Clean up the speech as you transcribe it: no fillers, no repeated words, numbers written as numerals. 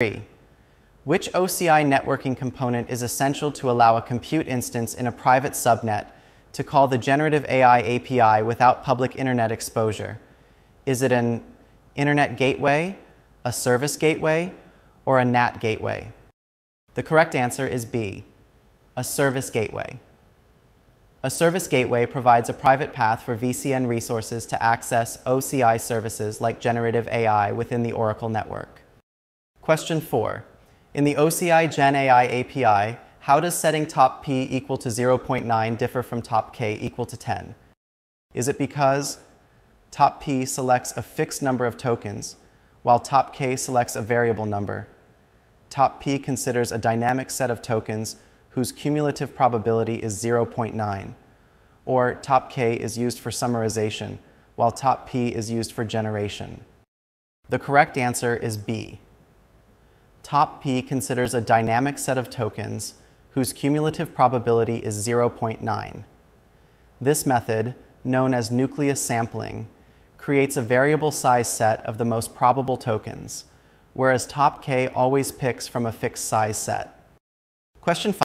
3. Which OCI networking component is essential to allow a compute instance in a private subnet to call the Generative AI API without public internet exposure? Is it an Internet Gateway, a Service Gateway, or a NAT Gateway? The correct answer is B, a Service Gateway. A Service Gateway provides a private path for VCN resources to access OCI services like Generative AI within the Oracle network. Question 4. In the OCI Gen AI API, how does setting top P equal to 0.9 differ from top K equal to 10? Is it because top P selects a fixed number of tokens, while top K selects a variable number? Top P considers a dynamic set of tokens whose cumulative probability is 0.9, or top K is used for summarization, while top P is used for generation. The correct answer is B. Top P considers a dynamic set of tokens whose cumulative probability is 0.9. This method, known as nucleus sampling, creates a variable size set of the most probable tokens, whereas top K always picks from a fixed size set. Question 5.